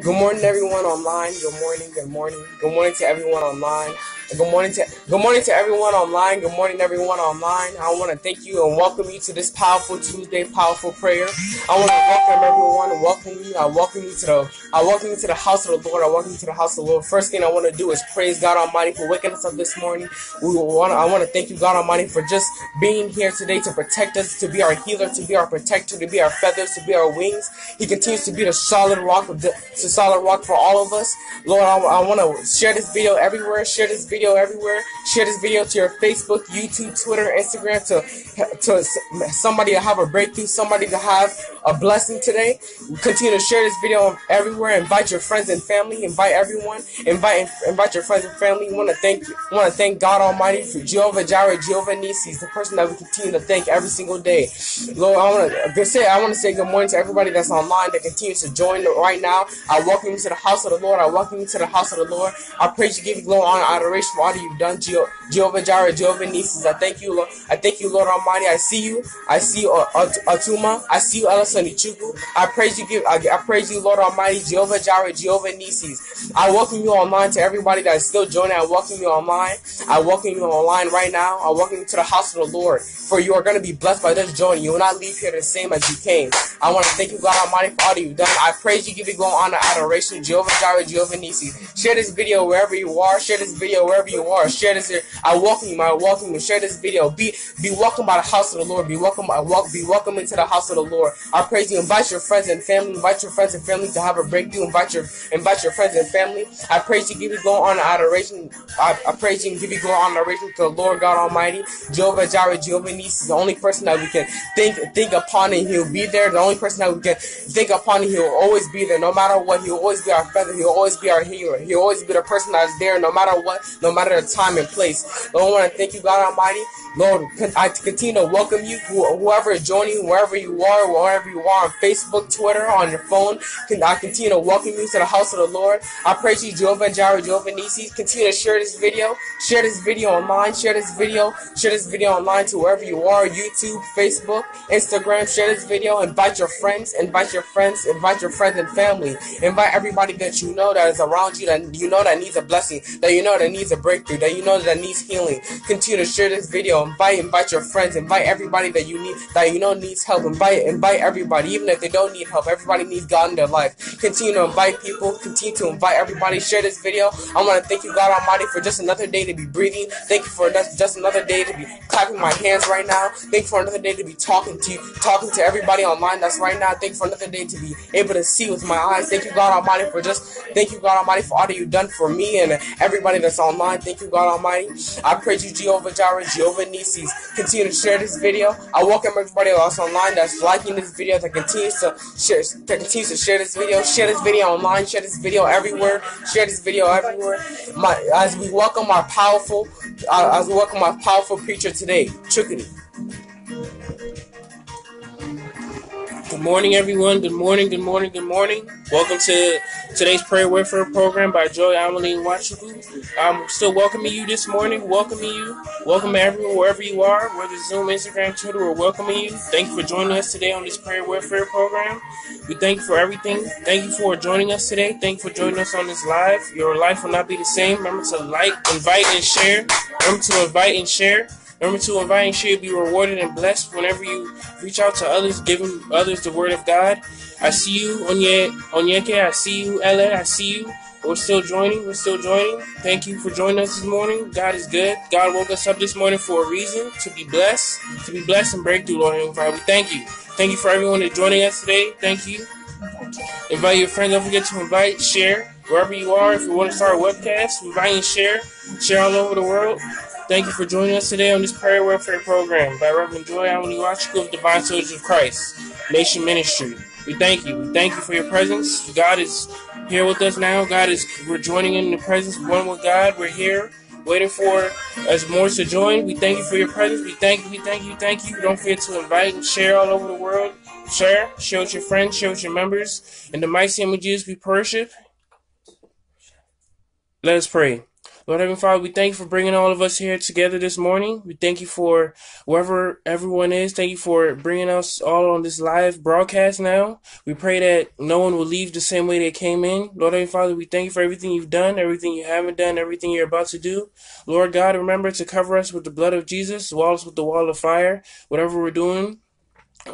Good morning, everyone online. Good morning. Good morning. Good morning to everyone online. Good morning to everyone online. Good morning, everyone online. I want to thank you and welcome you to this powerful Tuesday, powerful prayer. I want to welcome everyone and welcome you. I welcome you to the house of the Lord. I welcome you to the house of the Lord. First thing I want to do is praise God Almighty for waking us up this morning. I want to thank you, God Almighty, for just being here today to protect us, to be our healer, to be our protector, to be our feathers, to be our wings. He continues to be the solid rock of the solid rock for all of us. Lord, I want to share this video everywhere. Share this video to your Facebook, YouTube, Twitter, Instagram, to somebody to have a breakthrough, somebody to have a blessing today. Continue to share this video everywhere. Invite your friends and family. Invite everyone. Invite your friends and family. Want to thank God Almighty for Jehovah Jireh, Jehovah Nisi, the person that we continue to thank every single day. Lord, I want to say good morning to everybody that's online that continues to join right now. I welcome you to the house of the Lord. I welcome you to the house of the Lord. I praise you, give you glory, honor, adoration for all that you've done, Jehovah Jireh, Jehovah Nisi. I thank you, Lord. I thank you, Lord Almighty. I see you. I see you, Atuma. I see you, Elisani Chukwu. I praise you, I praise you, Lord Almighty, Jehovah Jireh, Jehovah Nisi. I welcome you online to everybody that is still joining. I welcome you online. I welcome you online right now. I welcome you to the house of the Lord, for you are going to be blessed by this joining. You will not leave here the same as you came. I want to thank you, God Almighty, for all that you've done. I praise you, give you glory, honor, adoration, Jehovah Jireh, Jehovah Nisi. Share this video wherever you are. Share this video wherever you are. Share this here. I welcome you. I welcome you. Share this video. Be welcome by the house of the Lord. Be welcome into the house of the Lord. I praise you. Invite your friends and family. Invite your friends and family to have a breakthrough. Invite your friends and family. I praise you. Give you glory, honor, adoration. I praise you and give you glory, honor, adoration to the Lord God Almighty, Jehovah Jireh, Jehovah Nisi, the only person that we can think upon, and He'll be there. The only person that we can think upon, and He'll always be there. No matter what, He'll always be our feather. He'll always be our healer. He'll always be the person that's there, no matter what, no matter the time and place. Lord, I want to thank you, God Almighty. Lord, I continue to welcome you, whoever is joining, wherever you are, on Facebook, Twitter, on your phone. I continue to welcome you to the house of the Lord. I praise you, Jehovah Jireh, Jehovah Nisi. Continue to share this video. Share this video online. Share this video online to wherever you are, YouTube, Facebook, Instagram. Share this video. Invite your friends and family. Invite everybody that you know that is around you, that you know that needs a blessing, that you know that needs a breakthrough, that you know that needs healing. Continue to share this video. Invite your friends. Invite everybody that you need, that you know needs help. Invite everybody, even if they don't need help. Everybody needs God in their life. Continue to invite people. Continue to invite everybody. Share this video. I want to thank you, God Almighty, for just another day to be breathing. Thank you for just another day to be clapping my hands right now. Thank you for another day to be talking to everybody online that's right now. Thank you for another day to be able to see with my eyes. Thank you, God Almighty, for all that you've done for me and everybody that's online. Thank you, God Almighty. I praise you, Jehovah Jireh, Jehovah Nisi. Continue to share this video. I welcome everybody else online that's liking this video, that continues to share this video. Share this video online. Share this video everywhere. Share this video everywhere. As we welcome our powerful preacher today, Chukwu. Good morning, everyone. Good morning, good morning, good morning. Welcome to today's Prayer Warfare program by Joy Anwuli Nwachukwu. I'm still welcoming you this morning, welcoming you. Welcome everyone, wherever you are, whether it's Zoom, Instagram, Twitter, we're welcoming you. Thank you for joining us today on this Prayer Warfare program. We thank you for everything. Thank you for joining us today. Thank you for joining us on this live. Your life will not be the same. Remember to like, invite, and share. Remember to invite and share. Be rewarded and blessed whenever you reach out to others, giving others the word of God. I see you, Onyeke. I see you, Ella. I see you. We're still joining. Thank you for joining us this morning. God is good. God woke us up this morning for a reason, to be blessed and breakthrough, Lord. And Father, we thank you. Thank you for everyone that's joining us today. Thank you. Invite your friends. Don't forget to invite, share, wherever you are. If you want to start a webcast, invite and share all over the world. Thank you for joining us today on this Prayer Warfare program by Rev. Joy Anwuli Nwachukwu of Divine Soldiers of Christ Nation Ministry. We thank you. We thank you for your presence. God is here with us now. We're joining in the presence, one with God. We're here waiting for us more to join. We thank you for your presence. We thank you. Don't forget to invite and share all over the world. Share with your friends, share with your members. In the mighty name of Jesus, we worship. Let us pray. Lord Heavenly Father, we thank you for bringing all of us here together this morning. We thank you for wherever everyone is. Thank you for bringing us all on this live broadcast now. We pray that no one will leave the same way they came in. Lord Heavenly Father, we thank you for everything you've done, everything you haven't done, everything you're about to do. Lord God, remember to cover us with the blood of Jesus, wall us with the wall of fire, whatever we're doing.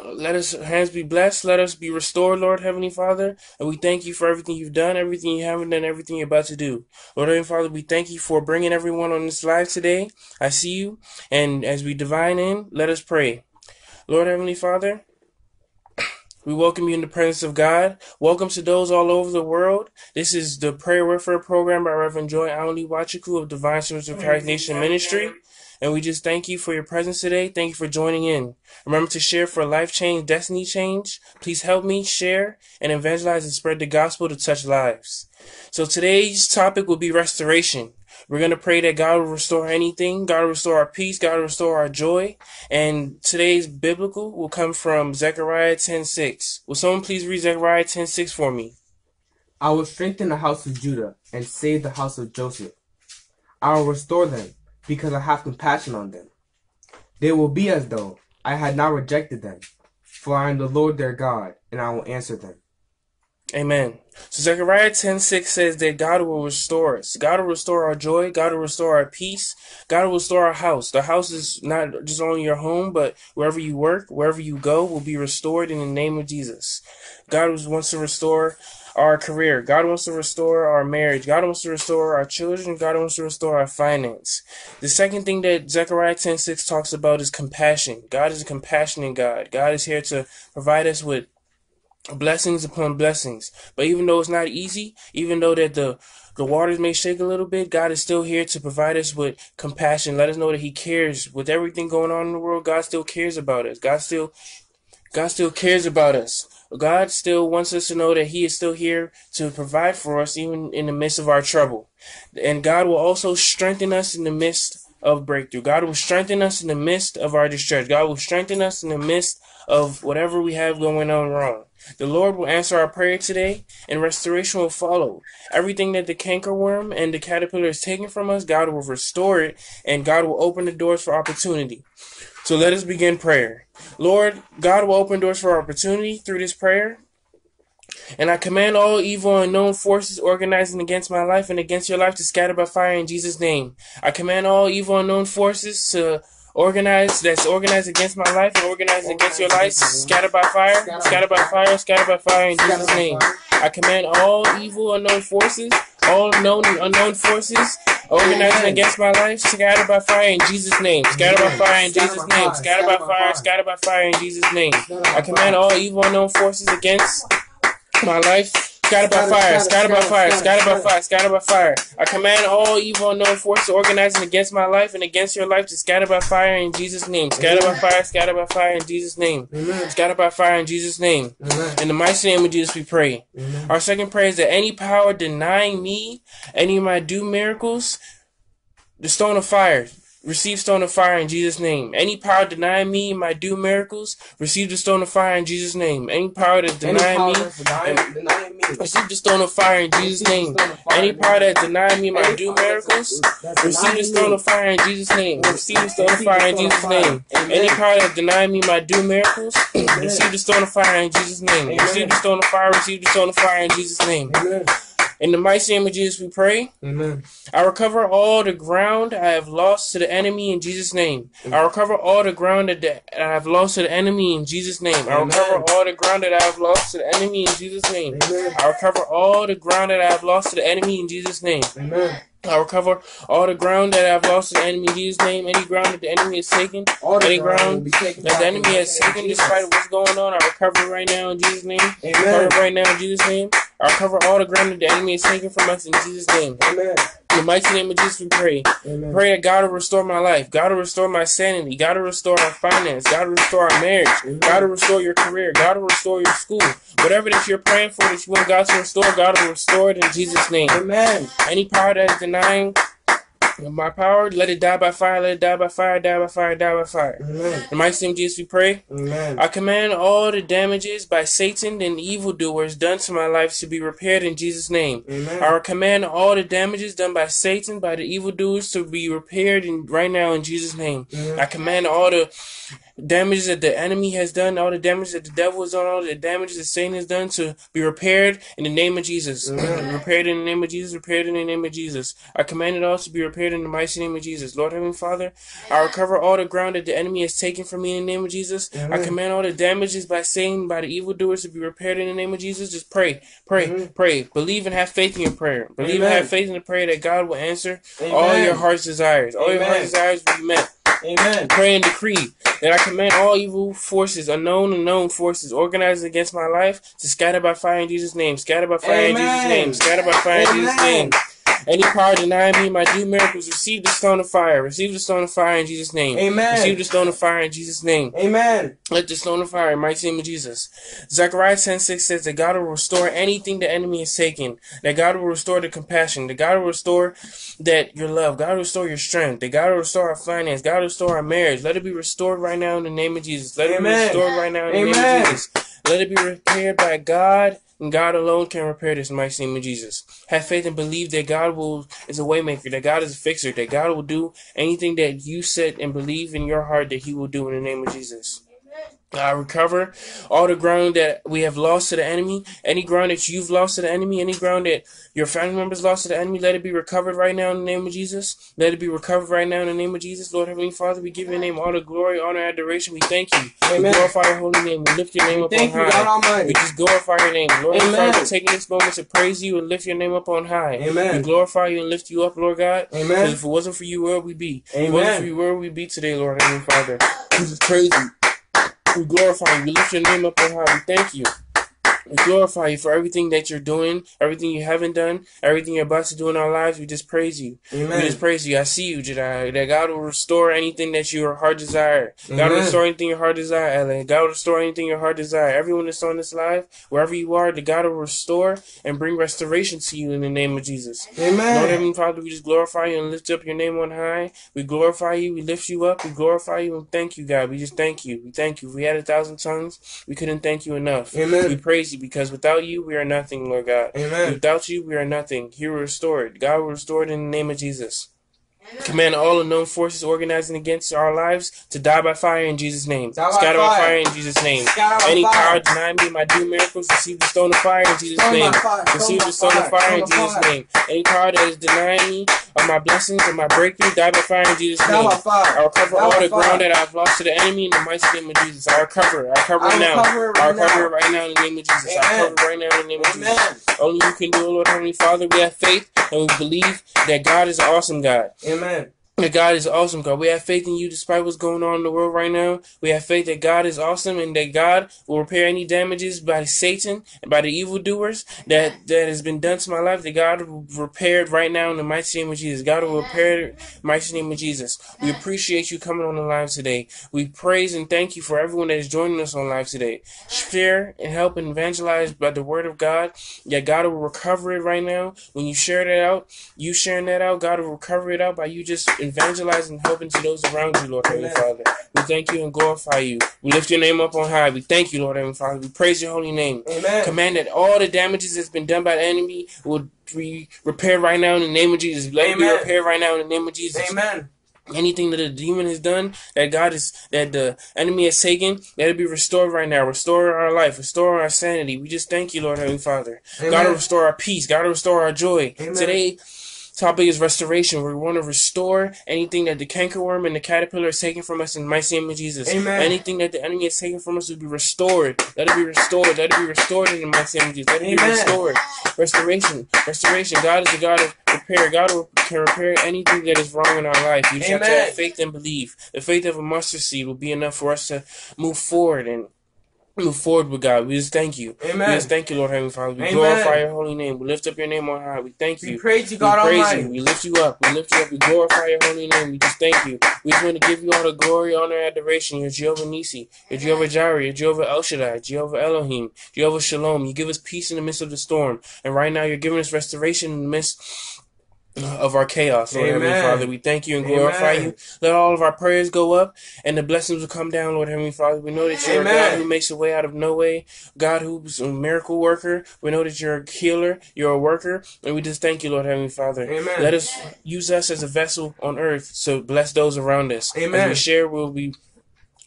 Let us hands be blessed. Let us be restored, Lord Heavenly Father. And we thank you for everything you've done, everything you haven't done, everything you're about to do. Lord Heavenly Father, we thank you for bringing everyone on this live today. I see you. And as we divine in, let us pray. Lord Heavenly Father, we welcome you in the presence of God. Welcome to those all over the world. This is the Prayer Warfare Program by Rev. Joy Anwuli Nwachukwu of Divine Soldiers of Christ Nation Ministry. And we just thank you for your presence today. Thank you for joining in. Remember to share for life change, destiny change. Please help me share and evangelize and spread the gospel to touch lives. So today's topic will be restoration. We're going to pray that God will restore anything. God will restore our peace. God will restore our joy. And today's biblical will come from Zechariah 10:6. Will someone please read Zechariah 10:6 for me? I will strengthen the house of Judah and save the house of Joseph. I will restore them, because I have compassion on them. They will be as though I had not rejected them, for I am the Lord their God, and I will answer them. Amen. So Zechariah 10:6 says that God will restore us. God will restore our joy. God will restore our peace. God will restore our house. The house is not just only your home, but wherever you work, wherever you go, will be restored in the name of Jesus. God wants to restore our career. God wants to restore our marriage. God wants to restore our children. God wants to restore our finance. The second thing that Zechariah 10:6 talks about is compassion. God is a compassionate God. God is here to provide us with blessings upon blessings. But even though it's not easy, even though that the waters may shake a little bit, God is still here to provide us with compassion. Let us know that he cares. With everything going on in the world, God still cares about us. God still cares about us. God still wants us to know that he is still here to provide for us even in the midst of our trouble. And God will also strengthen us in the midst of breakthrough. God will strengthen us in the midst of our distress. God will strengthen us in the midst of whatever we have going on wrong. The Lord will answer our prayer today, and restoration will follow. Everything that the cankerworm and the caterpillar is taking from us, God will restore it, and God will open the doors for opportunity. So let us begin prayer. Lord, God will open doors for opportunity through this prayer. And I command all evil and known forces organizing against my life and against your life to scatter by fire in Jesus' name. I command all evil and known forces to organize, that's organized against my life and organized against your life, scatter by fire, scatter by fire, scatter by fire in Jesus' name. I command all evil and known forces, all known and unknown forces organizing against my life, scatter by fire in Jesus' name. Scatter by fire in Jesus' name. Scatter by fire, scatter by fire in Jesus' name. I command all evil unknown forces against my life, scatter by fire, scatter by fire, scatter by fire, scatter by fire. I command all evil unknown forces organizing against my life and against your life to scatter by fire in Jesus' name. Scatter by fire, scatter by fire in Jesus' name. Scatter by fire in Jesus' name. In the mighty name of Jesus we pray. Our second prayer is that any power denying me any of my due miracles, the stone of fire, receive stone of fire in Jesus' name. Any power denying me my due miracles, receive the stone of fire in Jesus' name. Any power that's denying me, receive the stone of fire in Jesus' name. Any power that's denying me my due miracles, receive the stone of fire in Jesus' name. Receive the stone of fire in Jesus' name. Any power that's denying me my due miracles, receive the stone of fire in Jesus' name. Receive the stone of fire, receive the stone of fire in Jesus' name. In the mighty name of Jesus we pray. Amen. I recover all the ground I have lost to the enemy in Jesus' name. Amen. I recover all the ground that I have lost to the enemy in Jesus' name. Amen. I recover all the ground that I have lost to the enemy in Jesus' name. Amen. I recover all the ground that I have lost to the enemy in Jesus' name. Amen. I recover all the ground that I've lost to the enemy in Jesus' name. Any ground that the enemy has taken, any ground that the enemy has taken despite what's going on, I recover right now in Jesus' name. Amen. I recover right now in Jesus' name. I recover all the ground that the enemy has taken from us in Jesus' name. Amen. In the mighty name of Jesus, we pray. Amen. Pray that God will restore my life. God will restore my sanity. God will restore our finance. God will restore our marriage. Amen. God will restore your career. God will restore your school. Whatever that you're praying for that you want God to restore, God will restore it in Jesus' name. Amen. Any power that is denying In my power, let it die by fire, let it die by fire, die by fire, die by fire. Amen. In the mighty name of Jesus, we pray. Amen. I command all the damages by Satan and evildoers done to my life to be repaired in Jesus' name. Amen. I command all the damages done by Satan, by the evildoers, to be repaired right now in Jesus' name. Amen. I command all the damage that the enemy has done, all the damage that the devil has done, all the damage that Satan has done to be repaired in the name of Jesus. Repaired in the name of Jesus, repaired in the name of Jesus. I command it all to be repaired in the mighty name of Jesus. Lord Heavenly Father, I recover all the ground that the enemy has taken from me in the name of Jesus. Amen. I command all the damages by Satan, by the evildoers to be repaired in the name of Jesus. Just pray, pray, pray. Believe and have faith in your prayer. Believe and have faith in the prayer that God will answer all your heart's desires. All your heart's desires will be met. Amen. Pray and decree that I command all evil forces, unknown and known forces, organized against my life, to scatter by fire in Jesus' name. Scatter by fire in Jesus' name. Scatter by fire in Jesus' name. Any power denying me my due miracles, receive the stone of fire. Receive the stone of fire in Jesus' name. Amen. Receive the stone of fire in Jesus' name. Amen. Let the stone of fire in my name of Jesus. Zechariah 10:6 says that God will restore anything the enemy has taken. That God will restore the compassion. That God will restore that your love. God will restore your strength. That God will restore our finance. God will restore our marriage. Let it be restored right now in the name of Jesus. Let it be restored right now in the name of Jesus. Let it be repaired by God. And God alone can repair this in the mighty name of Jesus. Have faith and believe that God is a waymaker, that God is a fixer, that God will do anything that you said and believe in your heart that He will do in the name of Jesus. I recover all the ground that we have lost to the enemy, any ground that you've lost to the enemy, any ground that your family members lost to the enemy, let it be recovered right now in the name of Jesus. Let it be recovered right now in the name of Jesus. Lord Heavenly Father, we give your name all the glory, honor, adoration. We thank you. Amen. We glorify your holy name. We lift your name up on high. God Almighty. We just glorify your name. Lord Father, taking this moment to praise you and lift your name up on high. Amen. We glorify you and lift you up, Lord God. Amen. Because if it wasn't for you, where would we be? Amen. If it wasn't for you, where would we be today, Lord Heavenly Father? We just praise you. We glorify you. We lift your name up on high. We thank you. We glorify you for everything that you're doing, everything you haven't done, everything you're about to do in our lives. We just praise you. Amen. We just praise you. I see you, Jedi. That God will restore anything that your heart desire. Amen. God will restore anything your heart desire, Ellen. God will restore anything your heart desire. Everyone that's on this live, wherever you are, that God will restore and bring restoration to you in the name of Jesus. Amen. Lord Heavenly Father, we just glorify you and lift up your name on high. We glorify you. We lift you up. We glorify you and thank you, God. We just thank you. We thank you. If we had 1,000 tongues, we couldn't thank you enough. Amen. We praise you. Because without you, we are nothing, Lord God. Amen. Without you, we are nothing. You were restored. God will restore it in the name of Jesus. Command all unknown forces organizing against our lives to die by fire in Jesus' name. Scatter by fire in Jesus' name. Any power denying me my due miracles, receive the stone of fire in Jesus' name. Receive the stone of fire in Jesus' name. Any power that is denying me of my blessings and my breakthrough, die by fire in Jesus' name. I recover all the ground that I've lost to the enemy in the mighty name of Jesus. I recover. I recover it now. I recover it right now in the name of Jesus. I recover it right now in the name of Jesus. Only you can do it, Lord Heavenly Father. We have faith and we believe that God is an awesome God. Amen. That God is awesome, God. We have faith in you despite what's going on in the world right now. We have faith that God is awesome and that God will repair any damages by Satan and by the evildoers that has been done to my life, that God will repair it right now in the mighty name of Jesus. God will repair it in the mighty name of Jesus. We appreciate you coming on the live today. We praise and thank you for everyone that is joining us on live today. Share and help and evangelize by the word of God. Yeah, God will recover it right now. When you share that out, you sharing that out, God will recover it out by you just evangelizing and helping to those around you, Lord Heavenly Father. We thank you and glorify you. We lift your name up on high. We thank you, Lord Heavenly Father. We praise your holy name. Amen. Command that all the damages that's been done by the enemy will be repaired right now in the name of Jesus. Let it be repaired right now in the name of Jesus. Amen. Anything that the demon has done, that the enemy has taken, let it be restored right now. Restore our life. Restore our sanity. We just thank you, Lord Heavenly Father. Amen. God will restore our peace. God will restore our joy. Amen. Today, topic is restoration. We want to restore anything that the cankerworm and the caterpillar has taken from us in the mighty name of Jesus. Amen. Anything that the enemy has taken from us will be restored. Let it be restored. Let it be restored in the mighty name of Jesus. Let it be restored. Restoration. Restoration. God is the God of repair. God can repair anything that is wrong in our life. You just have to have faith and believe. The faith of a mustard seed will be enough for us to move forward and move forward with God. We just thank you. Amen. We just thank you, Lord Heavenly Father. We glorify your holy name. We lift up your name on high. We thank you. We praise you, God Almighty. We lift you up. We lift you up. We glorify your holy name. We just thank you. We just want to give you all the glory, honor, adoration. You're Jehovah Nissi. You're Jehovah Jireh. You're Jehovah El Shaddai. Jehovah Elohim. Jehovah Shalom. You give us peace in the midst of the storm. And right now, you're giving us restoration in the midst of our chaos, Lord Heavenly Father. We thank you and glorify you. Let all of our prayers go up and the blessings will come down, Lord Heavenly Father. We know that you're a God who makes a way out of no way, God who's a miracle worker. We know that you're a healer, you're a worker, and we just thank you, Lord Heavenly Father. Let us use us as a vessel on earth to bless those around us. As we share, we'll be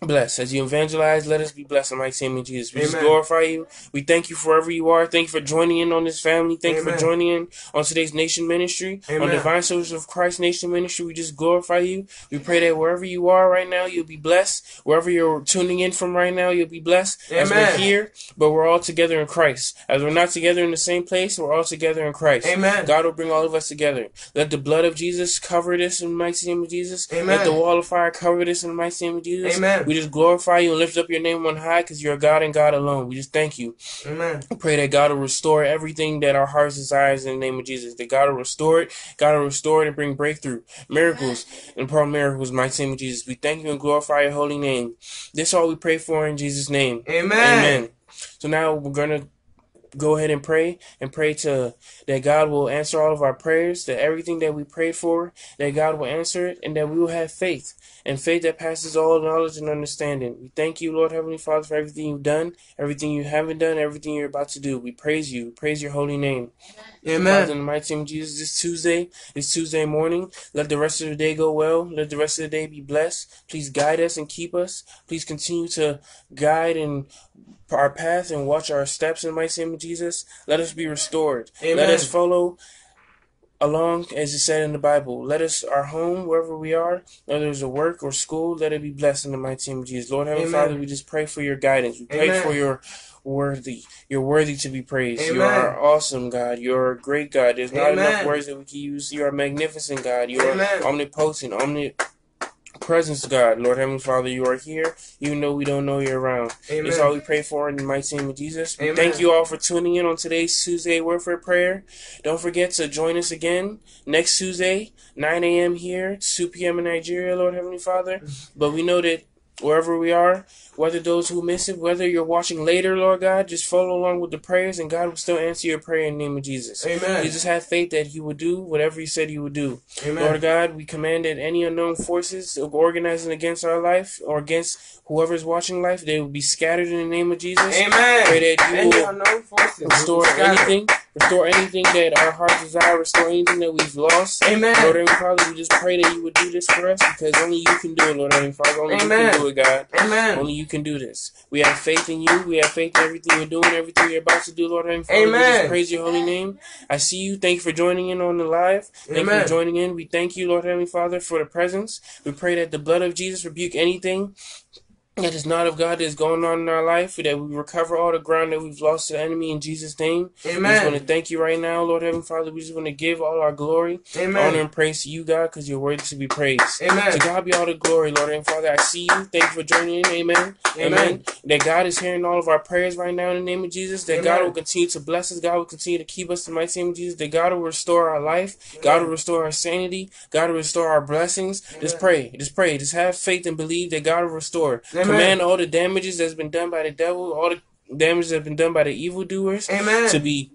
blessed. As you evangelize, let us be blessed in my name of Jesus. We just glorify you. We thank you for wherever you are. Thank you for joining in on this family. Thank you for joining in on today's nation ministry, on Divine Soldiers of Christ Nation Ministry. We just glorify you. We pray that wherever you are right now, you'll be blessed. Wherever you're tuning in from right now, you'll be blessed. As we're here, but we're all together in Christ. As we're not together in the same place, we're all together in Christ. God will bring all of us together. Let the blood of Jesus cover this in the mighty name of Jesus. Let the wall of fire cover this in the mighty name of Jesus. We just glorify you and lift up your name on high because you're God and God alone. We just thank you. We pray that God will restore everything that our hearts desires in the name of Jesus. That God will restore it. God will restore it and bring breakthrough, miracles, and perform miracles in the mighty name of Jesus. We thank you and glorify your holy name. This is all we pray for in Jesus' name. Amen. So now we're going to go ahead and pray to that God will answer all of our prayers, that everything that we prayed for, that God will answer it, and that we will have faith, and faith that passes all knowledge and understanding. We thank you, Lord Heavenly Father, for everything you've done, everything you haven't done, everything you're about to do. We praise you. We praise your holy name. Amen. In the mighty name of Jesus, this Tuesday morning, let the rest of the day go well. Let the rest of the day be blessed. Please guide us and keep us. Please continue to guide and our path and watch our steps in the mighty name of Jesus. Let us be restored. Let us follow along, as it said in the Bible. Let us, our home, wherever we are, whether it's a work or school, let it be blessed in the mighty name of Jesus. Lord Heavenly Father, we just pray for your guidance. We pray for your worthy. You're worthy to be praised. You are awesome, God. You're a great God. There's not enough words that we can use. You are a magnificent God. You are omnipotent, omnipresence, God. Lord Heavenly Father, you are here. You know we don't know you're around. That's all we pray for in the mighty name of Jesus. We thank you all for tuning in on today's Tuesday Word for Prayer. Don't forget to join us again next Tuesday, 9 a.m. here, 2 p.m. in Nigeria, Lord Heavenly Father. But we know that wherever we are, whether those who miss it, whether you're watching later, Lord God, just follow along with the prayers, and God will still answer your prayer in the name of Jesus. You just have faith that he will do whatever he said he would do. Lord God, we command that any unknown forces organizing against our life or against whoever's watching life, they will be scattered in the name of Jesus. Pray that you will restore anything. Restore anything that our hearts desire. Restore anything that we've lost. Lord Heavenly Father, we just pray that you would do this for us because only you can do it, Lord Heavenly Father. Only you can do it, God. Only you can do this. We have faith in you. We have faith in everything you're doing, everything you're about to do, Lord Heavenly Father. We just praise your holy name. I see you. Thank you for joining in on the live. Thank you for joining in. We thank you, Lord Heavenly Father, for the presence. We pray that the blood of Jesus rebuke anything that is not of God that is going on in our life, that we recover all the ground that we've lost to the enemy in Jesus' name. We just want to thank you right now, Lord Heavenly Father. We just want to give all our glory, honor, and praise to you, God, because you're worthy to be praised. To God be all the glory, Lord Heavenly Father. I see you. Thank you for joining in. Amen. That God is hearing all of our prayers right now in the name of Jesus. That God will continue to bless us. God will continue to keep us in the mighty name of Jesus. That God will restore our life. God will restore our sanity. God will restore our blessings. Just pray. Just have faith and believe that God will restore. Command all the damages that's been done by the devil, all the damages that's been done by the evildoers to be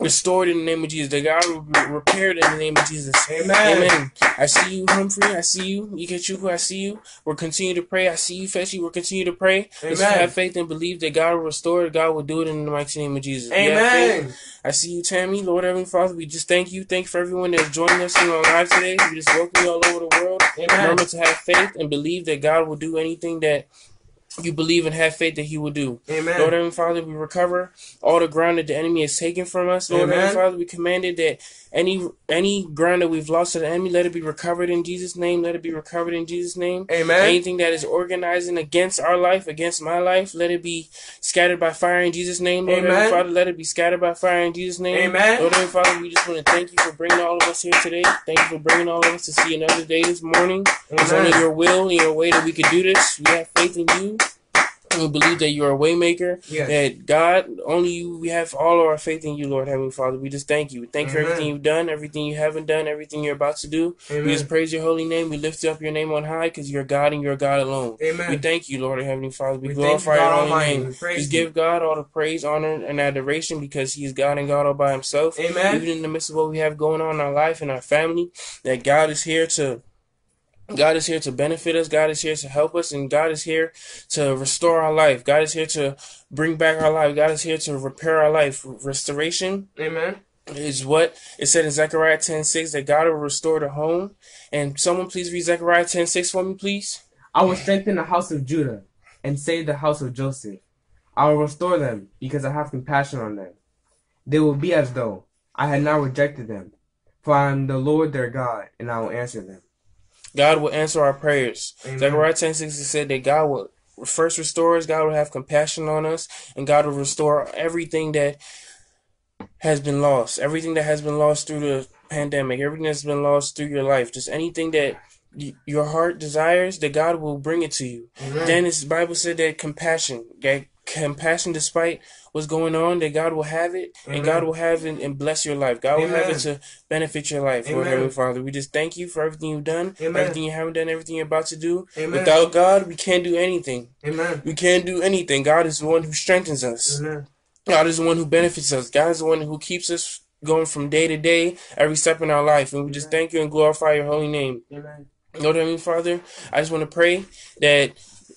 restored in the name of Jesus. That God will be repaired in the name of Jesus. Amen. I see you, Humphrey. I see you. Chukwu, I see you. We'll continue to pray. I see you, Fetchy. We'll continue to pray. Just have faith and believe that God will restore it. God will do it in the mighty name of Jesus. I see you, Tammy. Lord Heavenly Father, we just thank you. Thank you for everyone that's joining us on live today. We just welcome you all over the world. Remember to have faith and believe that God will do anything that you believe and have faith that he will do. Lord Heavenly Father, we recover all the ground that the enemy has taken from us. Lord Heavenly Father, we commanded that any ground that we've lost to the enemy, let it be recovered in Jesus' name. Let it be recovered in Jesus' name. Anything that is organizing against our life, against my life, let it be scattered by fire in Jesus' name. Lord Heavenly Father, let it be scattered by fire in Jesus' name. Lord Heavenly Father, we just want to thank you for bringing all of us here today. Thank you for bringing all of us to see another day this morning. It's only your will and your way that we could do this. We have faith in you. and we believe that you are a waymaker. Yes. That God, only you, we have all of our faith in you, Lord Heavenly Father. We just thank you. We thank you for everything you've done, everything you haven't done, everything you're about to do. Amen. We just praise your holy name. We lift up your name on high because you're God and you're God alone. Amen. We thank you, Lord Heavenly Father. We glorify your holy name. Just give God all the praise, honor, and adoration because he is God and God all by himself. Amen. Even in the midst of what we have going on in our life and our family, that God is here to benefit us. God is here to help us. And God is here to restore our life. God is here to bring back our life. God is here to repair our life. Restoration. Amen. Is what it said in Zechariah 10:6 that God will restore the home. And someone please read Zechariah 10:6 for me, please. I will strengthen the house of Judah and save the house of Joseph. I will restore them because I have compassion on them. They will be as though I had not rejected them. For I am the Lord their God, and I will answer them. God will answer our prayers. Amen. Zechariah 10:6 said that God will first restore us, God will have compassion on us, and God will restore everything that has been lost. Everything that has been lost through the pandemic, everything that's been lost through your life, just anything that your heart desires, that God will bring it to you. Amen. Then the Bible said that compassion despite what's going on, that God will have it. Amen. And God will have it and bless your life. God Amen. Will have it to benefit your life. Amen. Lord Heavenly Father, we just thank you for everything you've done. Amen. Everything you haven't done, everything you're about to do. Amen. Without God, we can't do anything. Amen. We can't do anything. God is the one who strengthens us. Amen. God is the one who benefits us. God is the one who keeps us going from day to day, every step in our life. And we just Amen. Thank you and glorify your holy name. Amen. Lord Heavenly Father, I just want to pray that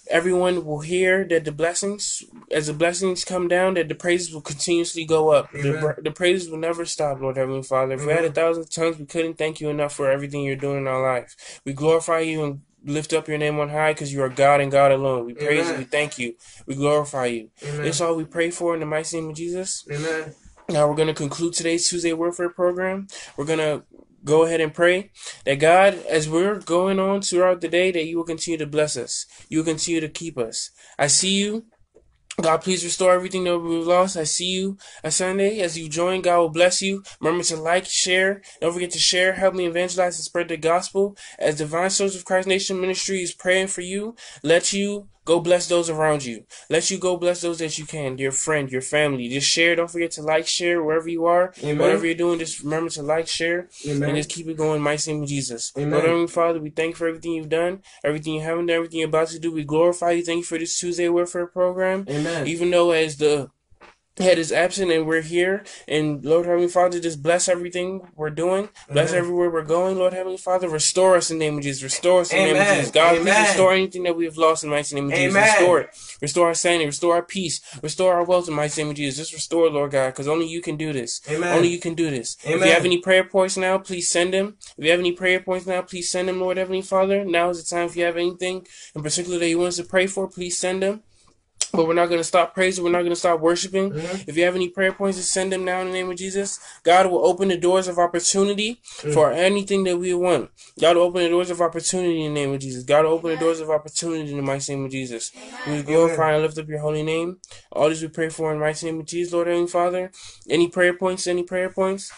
everyone will hear that the blessings, as the blessings come down, that the praises will continuously go up. The praises will never stop, Lord Heavenly Father. If Amen. We had 1,000 tongues, we couldn't thank you enough for everything you're doing in our life. We glorify you and lift up your name on high because you are God and God alone. We praise Amen. You, we thank you, we glorify you. Amen. That's all we pray for in the mighty name of Jesus. Amen. Now we're going to conclude today's Tuesday Warfare program. We're going to go ahead and pray that God, as we're going on throughout the day, that you will continue to bless us. You will continue to keep us. I see you. God, please restore everything that we've lost. I see you on Sunday. As you join, God will bless you. Remember to like, share. Don't forget to share. Help me evangelize and spread the gospel. As Divine Soldiers of Christ Nation Ministry is praying for you, let you go bless those around you. Let you go bless those that you can, your friend, your family. Just share. Don't forget to like, share wherever you are. Amen. Whatever you're doing, just remember to like, share, Amen. And just keep it going. In my name of Jesus. Amen. Lord, Heavenly Father, we thank you for everything you've done, everything you haven't done, everything you're about to do. We glorify you. Thank you for this Tuesday Warfare program. Amen. Even though as the head is absent and we're here, and Lord Heavenly Father, just bless everything we're doing. Bless Amen. Everywhere we're going, Lord Heavenly Father. Restore us in the name of Jesus. Restore us in the name of Jesus. God, Amen. Please restore anything that we have lost in the mighty name of Amen. Jesus. Restore it. Restore our sanity. Restore our peace. Restore our wealth in the mighty name of Jesus. Just restore, Lord God, because only you can do this. Amen. Only you can do this. Amen. If you have any prayer points now, please send them. If you have any prayer points now, please send them, Lord Heavenly Father. Now is the time. If you have anything in particular that you want us to pray for, please send them. But we're not going to stop praising. We're not going to stop worshiping. Mm-hmm. If you have any prayer points, just send them now in the name of Jesus. God will open the doors of opportunity for anything that we want. God will open the doors of opportunity in the name of Jesus. God will open the doors of opportunity in the mighty name of Jesus. We glorify and lift up your holy name. All this we pray for in the mighty name of Jesus, Lord Heavenly Father. Any prayer points? Any prayer points?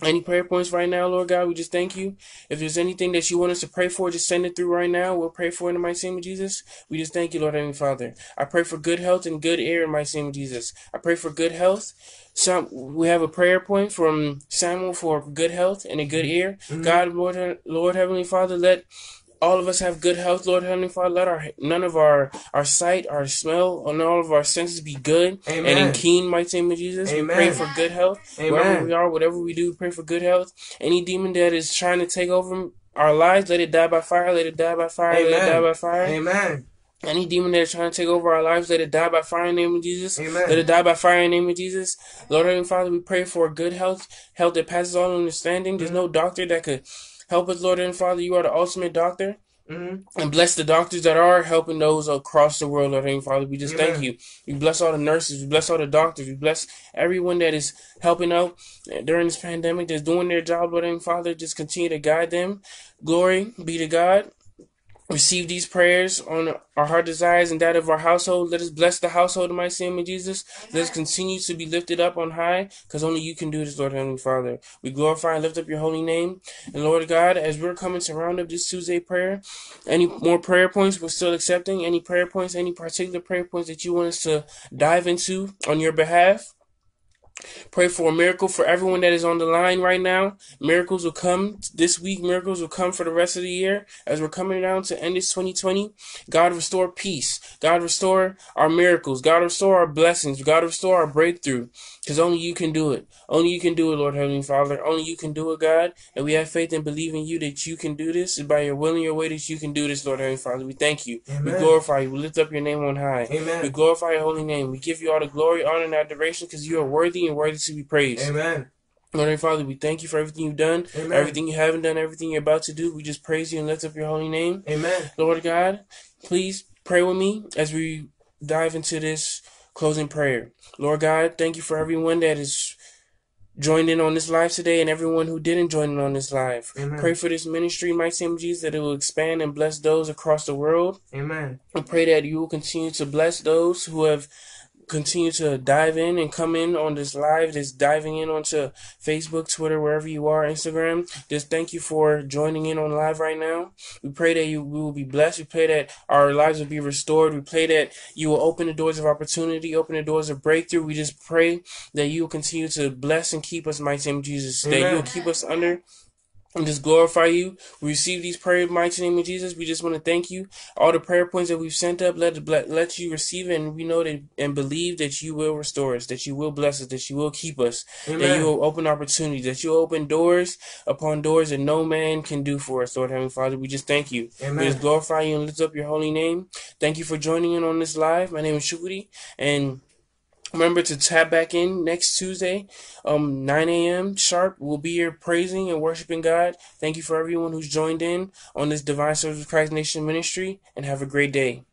Any prayer points right now, Lord God, we just thank you. If there's anything that you want us to pray for, just send it through right now. We'll pray for it in the mighty name of Jesus. We just thank you, Lord Heavenly Father. I pray for good health and good air in the mighty name of Jesus. I pray for good health. We have a prayer point from Samuel for good health and a good air. Mm-hmm. God, Lord Heavenly Father, let all of us have good health, Lord Heavenly Father. Let none of our sight, our smell, and all of our senses be good. Amen. And in keen, mighty name of Jesus, Amen. We pray for good health. Amen. Wherever we are, whatever we do, we pray for good health. Any demon that is trying to take over our lives, let it die by fire. Let it die by fire. Amen. Let it die by fire. Amen. Any demon that is trying to take over our lives, let it die by fire in the name of Jesus. Amen. Let it die by fire in the name of Jesus. Lord Heavenly Father, we pray for good health, health that passes all understanding. There's no doctor that could help us, Lord and Father. You are the ultimate doctor. Mm-hmm. And bless the doctors that are helping those across the world, Lord Heavenly Father. We just Amen. Thank you. We bless all the nurses. We bless all the doctors. We bless everyone that is helping out during this pandemic, that's doing their job, Lord Heavenly Father. Just continue to guide them. Glory be to God. receive these prayers on our heart desires and that of our household. Let us bless the household in my name of Jesus. Let us continue to be lifted up on high, because only you can do this, Lord Heavenly Father. We glorify and lift up your holy name. And Lord God, as we're coming to round up this Tuesday prayer, any more prayer points, we're still accepting any prayer points, any particular prayer points that you want us to dive into on your behalf. Pray for a miracle for everyone that is on the line right now. Miracles will come this week. Miracles will come for the rest of the year. As we're coming down to end this 2020, God restore peace. God restore our miracles. God restore our blessings. God restore our breakthrough. Because only you can do it. Only you can do it, Lord Heavenly Father. Only you can do it, God. And we have faith and believe in you that you can do this. And by your will and your way that you can do this, Lord Heavenly Father. We thank you. Amen. We glorify you. We lift up your name on high. Amen. We glorify your holy name. We give you all the glory, honor, and adoration because you are worthy and worthy to be praised. Amen. Lord and Father, we thank you for everything you've done, Amen. Everything you haven't done, everything you're about to do. We just praise you and lift up your holy name. Amen. Lord God, please pray with me as we dive into this closing prayer. Lord God, thank you for everyone that is joined in on this live today and everyone who didn't join in on this live. Amen. Pray for this ministry, my Saint Jesus, that it will expand and bless those across the world. Amen. I pray that you will continue to bless those who have continue to dive in and come in on this live, just diving in onto Facebook, Twitter, wherever you are, Instagram. Just thank you for joining in on live right now. We pray that we will be blessed. We pray that our lives will be restored. We pray that you will open the doors of opportunity, open the doors of breakthrough. We just pray that you will continue to bless and keep us, mighty name of Jesus, Amen. That you will keep us under and just glorify you. We receive these prayers in the mighty name of Jesus. We just want to thank you. All the prayer points that we've sent up, let you receive it, and we know that and believe that you will restore us, that you will bless us, that you will keep us, Amen. That you will open opportunities, that you will open doors upon doors that no man can do for us, Lord Heavenly Father. We just thank you. Amen. We just glorify you and lift up your holy name. Thank you for joining in on this live. My name is Chukwu, and remember to tap back in next Tuesday, 9 a.m. sharp. We'll be here praising and worshiping God. Thank you for everyone who's joined in on this Divine Soldiers of Christ Nation Ministry, and have a great day.